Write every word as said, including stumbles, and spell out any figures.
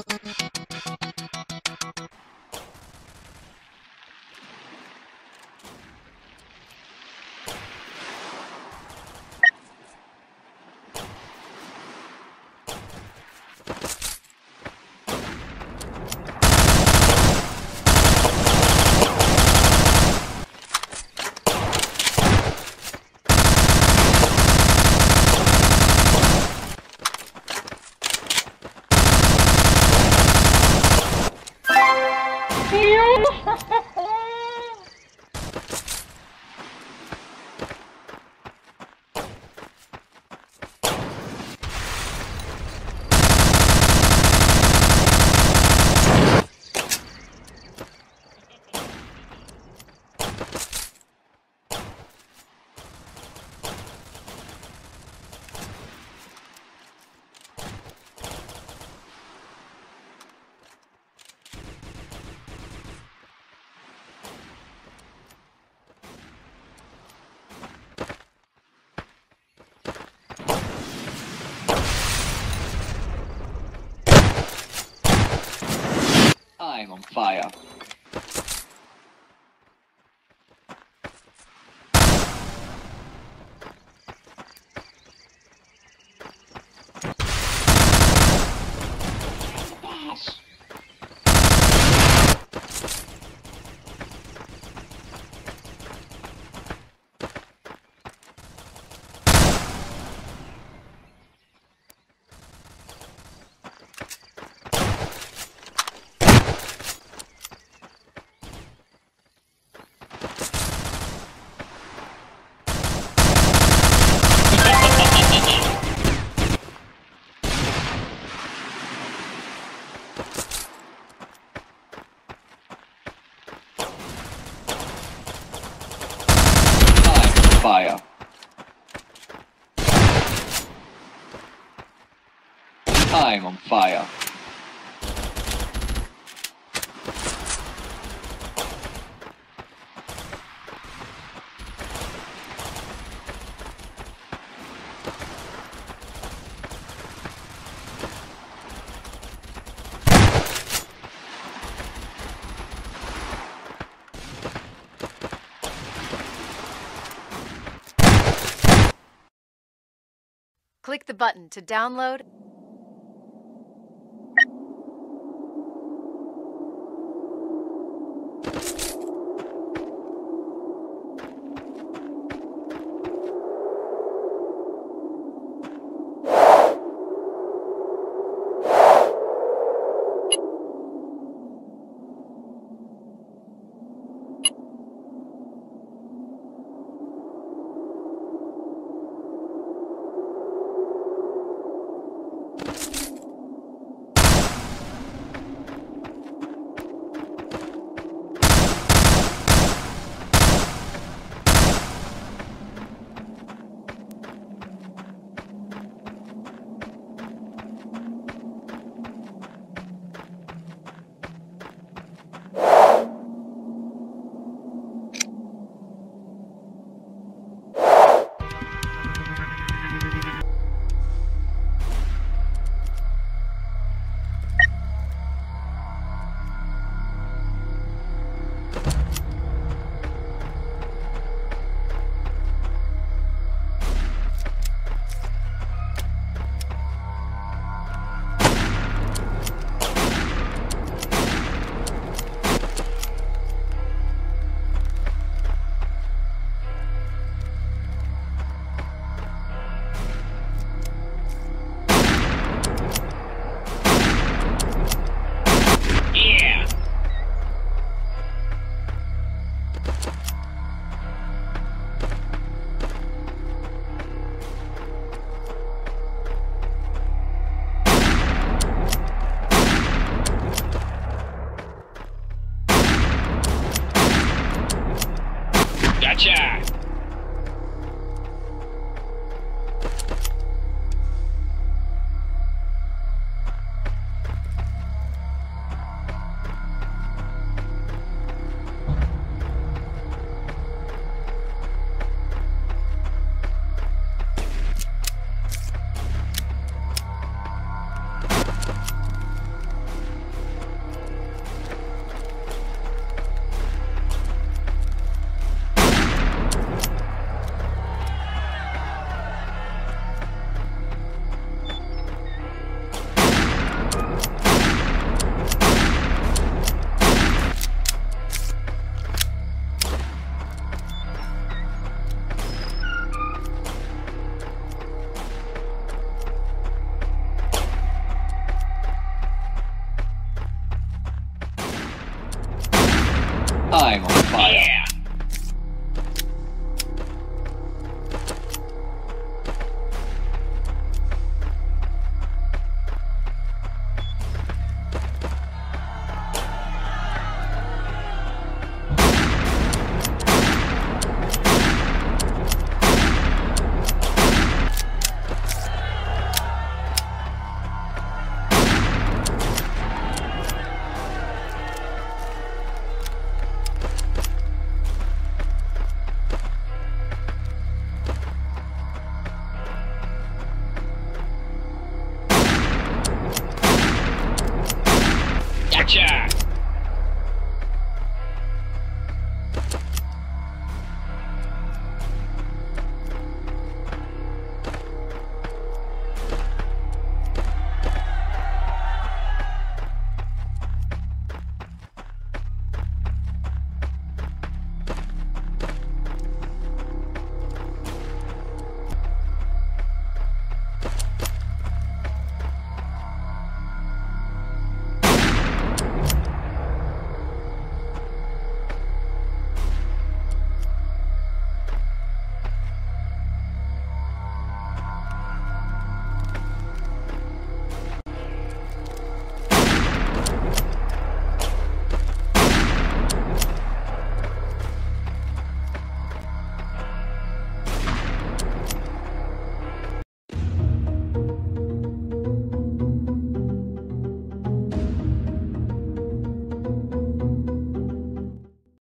I'm on fire. Fire. I'm on fire. Click the button to download. time on fire. Yeah.